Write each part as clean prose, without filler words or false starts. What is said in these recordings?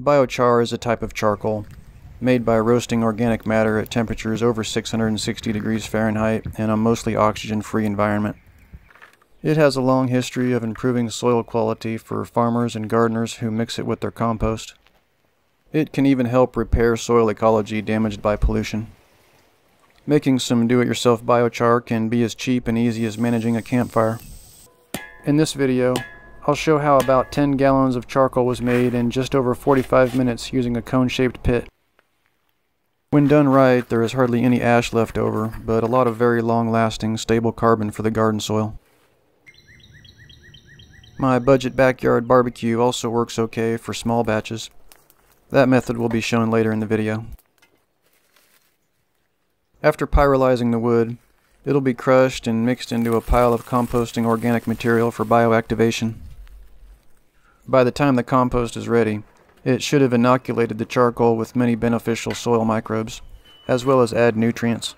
Biochar is a type of charcoal made by roasting organic matter at temperatures over 660 degrees Fahrenheit in a mostly oxygen-free environment. It has a long history of improving soil quality for farmers and gardeners who mix it with their compost. It can even help repair soil ecology damaged by pollution. Making some do-it-yourself biochar can be as cheap and easy as managing a campfire. In this video, I'll show how about 10 gallons of charcoal was made in just over 45 minutes using a cone-shaped pit. When done right, there is hardly any ash left over, but a lot of very long-lasting, stable carbon for the garden soil. My budget backyard barbecue also works okay for small batches. That method will be shown later in the video. After pyrolyzing the wood, it'll be crushed and mixed into a pile of composting organic material for bioactivation. By the time the compost is ready, it should have inoculated the charcoal with many beneficial soil microbes, as well as add nutrients.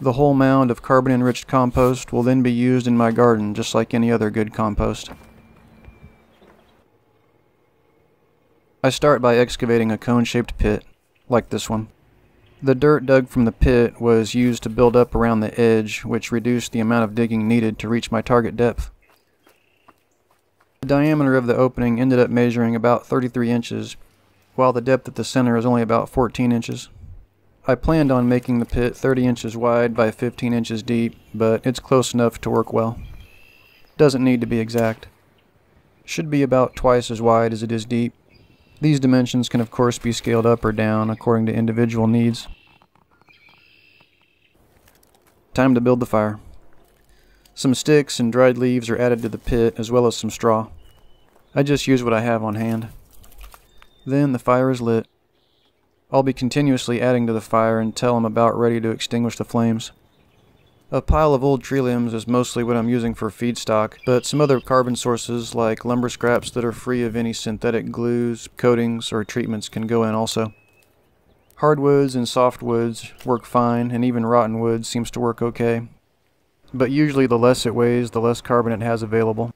The whole mound of carbon-enriched compost will then be used in my garden just like any other good compost. I start by excavating a cone-shaped pit, like this one. The dirt dug from the pit was used to build up around the edge, which reduced the amount of digging needed to reach my target depth. The diameter of the opening ended up measuring about 33 inches, while the depth at the center is only about 14 inches. I planned on making the pit 30 inches wide by 15 inches deep, but it's close enough to work well. Doesn't need to be exact. Should be about twice as wide as it is deep. These dimensions can of course be scaled up or down according to individual needs. Time to build the fire. Some sticks and dried leaves are added to the pit as well as some straw. I just use what I have on hand. Then the fire is lit. I'll be continuously adding to the fire until I'm about ready to extinguish the flames. A pile of old tree limbs is mostly what I'm using for feedstock, but some other carbon sources like lumber scraps that are free of any synthetic glues, coatings, or treatments can go in also. Hardwoods and softwoods work fine, and even rotten wood seems to work okay. But usually the less it weighs, the less carbon it has available.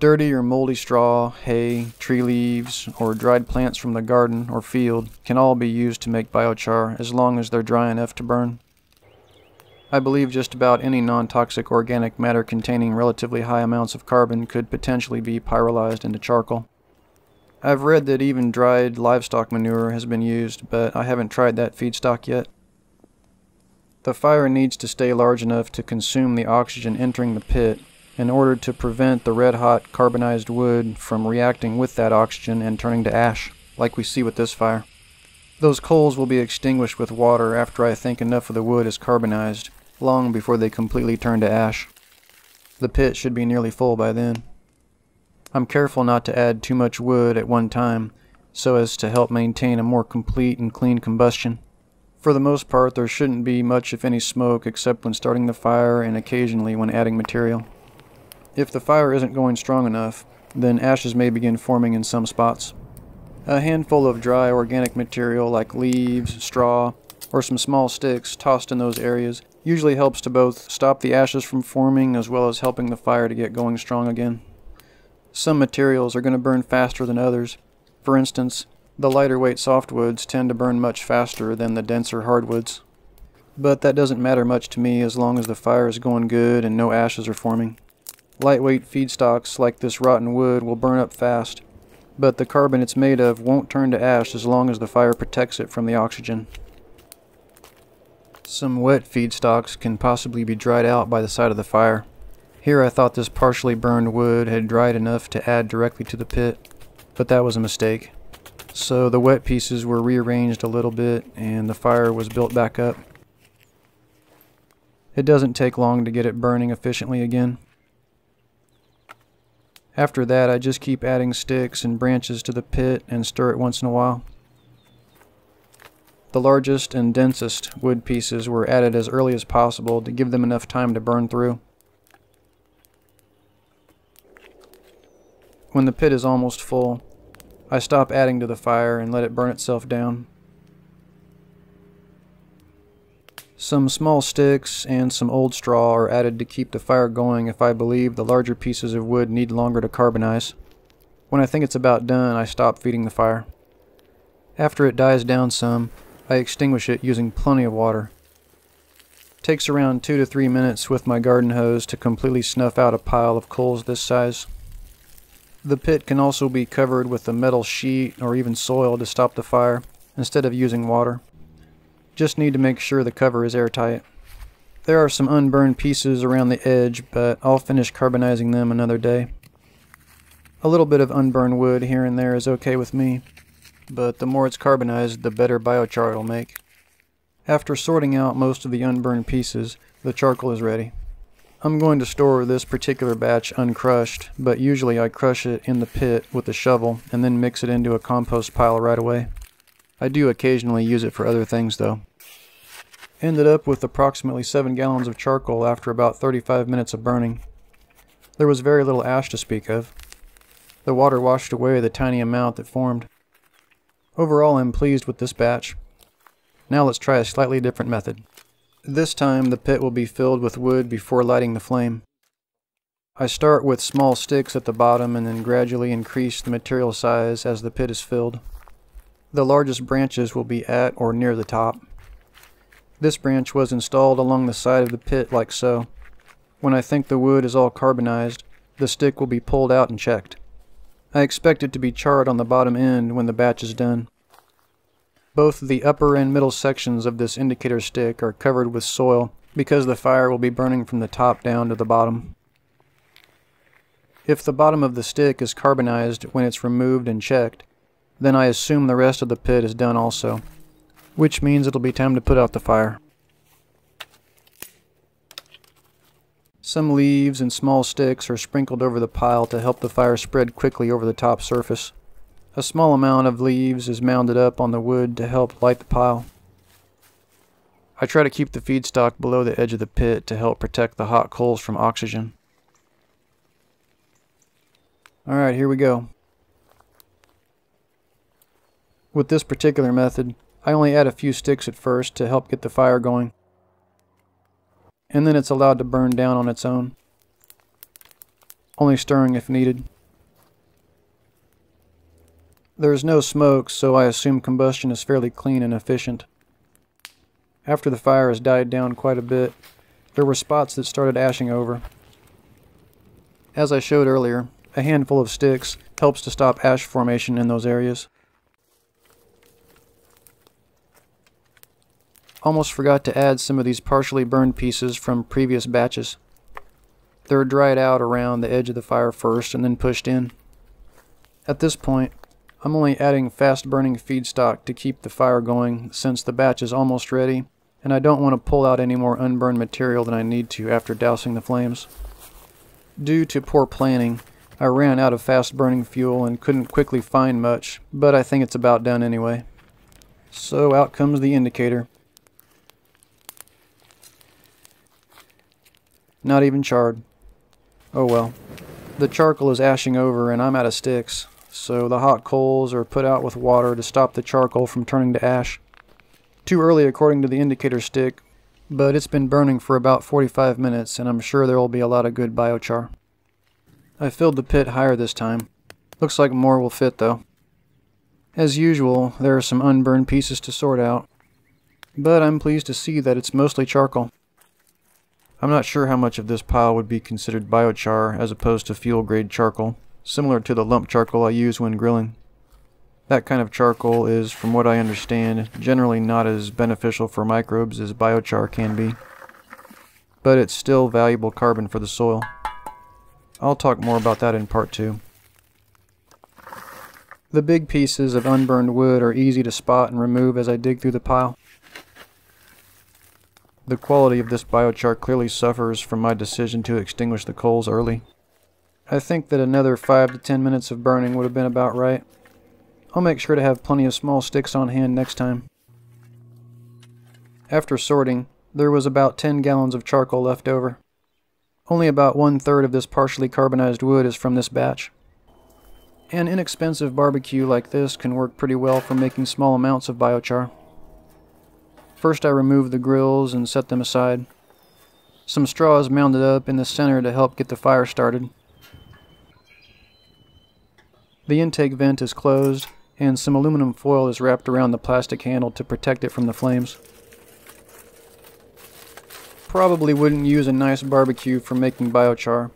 Dirty or moldy straw, hay, tree leaves, or dried plants from the garden or field can all be used to make biochar as long as they're dry enough to burn. I believe just about any non-toxic organic matter containing relatively high amounts of carbon could potentially be pyrolyzed into charcoal. I've read that even dried livestock manure has been used, but I haven't tried that feedstock yet. The fire needs to stay large enough to consume the oxygen entering the pit in order to prevent the red-hot carbonized wood from reacting with that oxygen and turning to ash, like we see with this fire. Those coals will be extinguished with water after I think enough of the wood is carbonized, long before they completely turn to ash. The pit should be nearly full by then. I'm careful not to add too much wood at one time, so as to help maintain a more complete and clean combustion. For the most part, there shouldn't be much if any smoke except when starting the fire and occasionally when adding material. If the fire isn't going strong enough, then ashes may begin forming in some spots. A handful of dry organic material like leaves, straw, or some small sticks tossed in those areas usually helps to both stop the ashes from forming as well as helping the fire to get going strong again. Some materials are going to burn faster than others. For instance, the lighter weight softwoods tend to burn much faster than the denser hardwoods. But that doesn't matter much to me as long as the fire is going good and no ashes are forming. Lightweight feedstocks like this rotten wood will burn up fast, but the carbon it's made of won't turn to ash as long as the fire protects it from the oxygen. Some wet feedstocks can possibly be dried out by the side of the fire. Here I thought this partially burned wood had dried enough to add directly to the pit, but that was a mistake. So the wet pieces were rearranged a little bit and the fire was built back up. It doesn't take long to get it burning efficiently again. After that, I just keep adding sticks and branches to the pit and stir it once in a while. The largest and densest wood pieces were added as early as possible to give them enough time to burn through. When the pit is almost full, I stop adding to the fire and let it burn itself down. Some small sticks and some old straw are added to keep the fire going if I believe the larger pieces of wood need longer to carbonize. When I think it's about done, I stop feeding the fire. After it dies down some, I extinguish it using plenty of water. It takes around 2 to 3 minutes with my garden hose to completely snuff out a pile of coals this size. The pit can also be covered with a metal sheet or even soil to stop the fire instead of using water. Just need to make sure the cover is airtight. There are some unburned pieces around the edge, but I'll finish carbonizing them another day. A little bit of unburned wood here and there is okay with me, but the more it's carbonized, the better biochar it'll make. After sorting out most of the unburned pieces, the charcoal is ready. I'm going to store this particular batch uncrushed, but usually I crush it in the pit with a shovel and then mix it into a compost pile right away. I do occasionally use it for other things though. Ended up with approximately 7 gallons of charcoal after about 35 minutes of burning. There was very little ash to speak of. The water washed away the tiny amount that formed. Overall, I'm pleased with this batch. Now let's try a slightly different method. This time, the pit will be filled with wood before lighting the flame. I start with small sticks at the bottom and then gradually increase the material size as the pit is filled. The largest branches will be at or near the top. This branch was installed along the side of the pit like so. When I think the wood is all carbonized, the stick will be pulled out and checked. I expect it to be charred on the bottom end when the batch is done. Both the upper and middle sections of this indicator stick are covered with soil because the fire will be burning from the top down to the bottom. If the bottom of the stick is carbonized when it's removed and checked, then I assume the rest of the pit is done also, which means it'll be time to put out the fire. Some leaves and small sticks are sprinkled over the pile to help the fire spread quickly over the top surface. A small amount of leaves is mounded up on the wood to help light the pile. I try to keep the feedstock below the edge of the pit to help protect the hot coals from oxygen. Alright, here we go. With this particular method, I only add a few sticks at first to help get the fire going, and then it's allowed to burn down on its own, only stirring if needed. There is no smoke, so I assume combustion is fairly clean and efficient. After the fire has died down quite a bit, there were spots that started ashing over. As I showed earlier, a handful of sticks helps to stop ash formation in those areas. Almost forgot to add some of these partially burned pieces from previous batches. They're dried out around the edge of the fire first and then pushed in. At this point, I'm only adding fast-burning feedstock to keep the fire going since the batch is almost ready, and I don't want to pull out any more unburned material than I need to after dousing the flames. Due to poor planning, I ran out of fast-burning fuel and couldn't quickly find much, but I think it's about done anyway. So out comes the indicator. Not even charred. Oh well. The charcoal is ashing over and I'm out of sticks, so the hot coals are put out with water to stop the charcoal from turning to ash. Too early according to the indicator stick, but it's been burning for about 45 minutes and I'm sure there will be a lot of good biochar. I filled the pit higher this time. Looks like more will fit though. As usual, there are some unburned pieces to sort out, but I'm pleased to see that it's mostly charcoal. I'm not sure how much of this pile would be considered biochar as opposed to fuel-grade charcoal, similar to the lump charcoal I use when grilling. That kind of charcoal is, from what I understand, generally not as beneficial for microbes as biochar can be, but it's still valuable carbon for the soil. I'll talk more about that in part 2. The big pieces of unburned wood are easy to spot and remove as I dig through the pile. The quality of this biochar clearly suffers from my decision to extinguish the coals early. I think that another 5 to 10 minutes of burning would have been about right. I'll make sure to have plenty of small sticks on hand next time. After sorting, there was about 10 gallons of charcoal left over. Only about 1/3 of this partially carbonized wood is from this batch. An inexpensive barbecue like this can work pretty well for making small amounts of biochar. First I remove the grills and set them aside. Some straw is mounded up in the center to help get the fire started. The intake vent is closed, and some aluminum foil is wrapped around the plastic handle to protect it from the flames. Probably wouldn't use a nice barbecue for making biochar,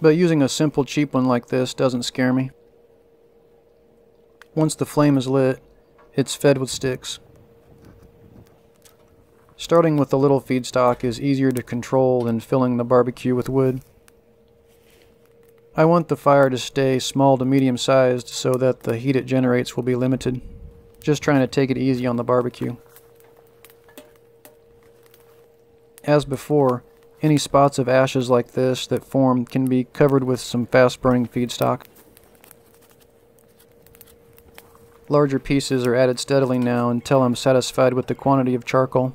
but using a simple cheap one like this doesn't scare me. Once the flame is lit, it's fed with sticks. Starting with the little feedstock is easier to control than filling the barbecue with wood. I want the fire to stay small to medium-sized so that the heat it generates will be limited. Just trying to take it easy on the barbecue. As before, any spots of ashes like this that form can be covered with some fast-burning feedstock. Larger pieces are added steadily now until I'm satisfied with the quantity of charcoal.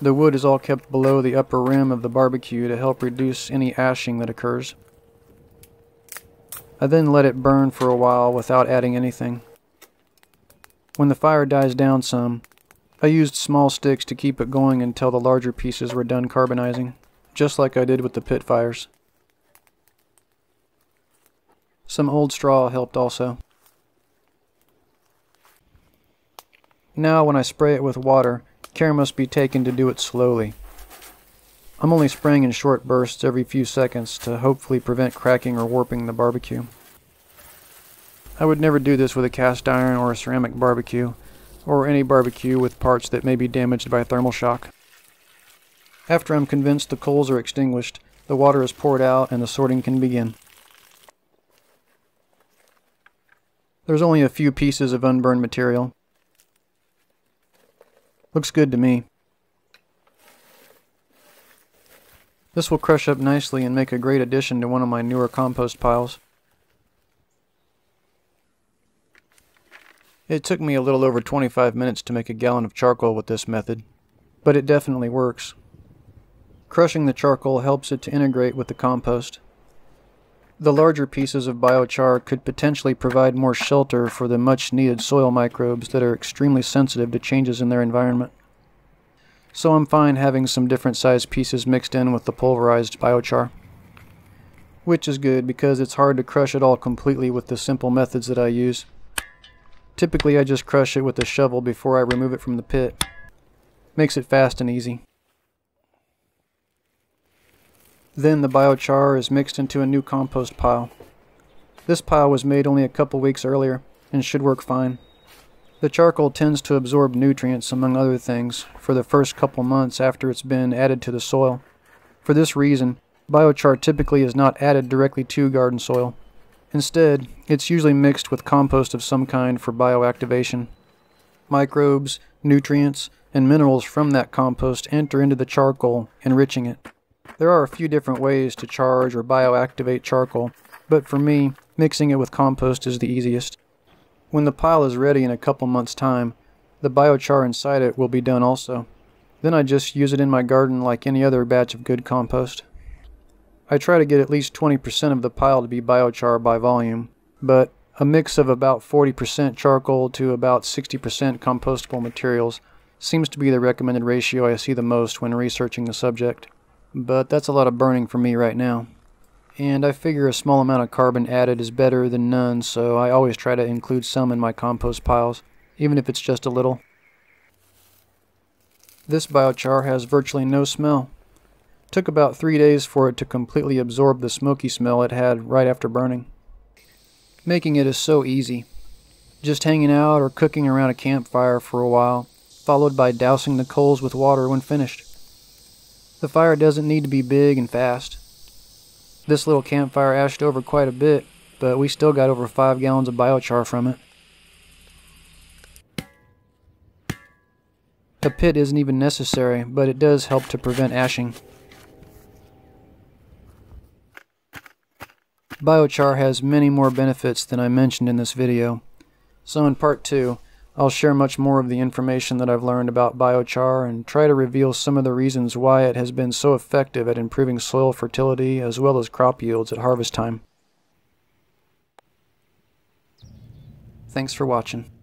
The wood is all kept below the upper rim of the barbecue to help reduce any ashing that occurs. I then let it burn for a while without adding anything. When the fire dies down some, I used small sticks to keep it going until the larger pieces were done carbonizing, just like I did with the pit fires. Some old straw helped also. Now when I spray it with water, care must be taken to do it slowly. I'm only spraying in short bursts every few seconds to hopefully prevent cracking or warping the barbecue. I would never do this with a cast iron or a ceramic barbecue, or any barbecue with parts that may be damaged by thermal shock. After I'm convinced the coals are extinguished, the water is poured out and the sorting can begin. There's only a few pieces of unburned material. Looks good to me. This will crush up nicely and make a great addition to one of my newer compost piles. It took me a little over 25 minutes to make a gallon of charcoal with this method, but it definitely works. Crushing the charcoal helps it to integrate with the compost. The larger pieces of biochar could potentially provide more shelter for the much-needed soil microbes that are extremely sensitive to changes in their environment. So I'm fine having some different sized pieces mixed in with the pulverized biochar, which is good because it's hard to crush it all completely with the simple methods that I use. Typically I just crush it with a shovel before I remove it from the pit. Makes it fast and easy. Then the biochar is mixed into a new compost pile. This pile was made only a couple weeks earlier and should work fine. The charcoal tends to absorb nutrients, among other things, for the first couple months after it's been added to the soil. For this reason, biochar typically is not added directly to garden soil. Instead, it's usually mixed with compost of some kind for bioactivation. Microbes, nutrients, and minerals from that compost enter into the charcoal, enriching it. There are a few different ways to charge or bioactivate charcoal, but for me, mixing it with compost is the easiest. When the pile is ready in a couple months' time, the biochar inside it will be done also. Then I just use it in my garden like any other batch of good compost. I try to get at least 20% of the pile to be biochar by volume, but a mix of about 40% charcoal to about 60% compostable materials seems to be the recommended ratio I see the most when researching the subject. But that's a lot of burning for me right now. And I figure a small amount of carbon added is better than none, so I always try to include some in my compost piles, even if it's just a little. This biochar has virtually no smell. It took about 3 days for it to completely absorb the smoky smell it had right after burning. Making it is so easy. Just hanging out or cooking around a campfire for a while, followed by dousing the coals with water when finished. The fire doesn't need to be big and fast. This little campfire ashed over quite a bit, but we still got over 5 gallons of biochar from it. A pit isn't even necessary, but it does help to prevent ashing. Biochar has many more benefits than I mentioned in this video, so in part 2, I'll share much more of the information that I've learned about biochar and try to reveal some of the reasons why it has been so effective at improving soil fertility as well as crop yields at harvest time. Thanks for watching.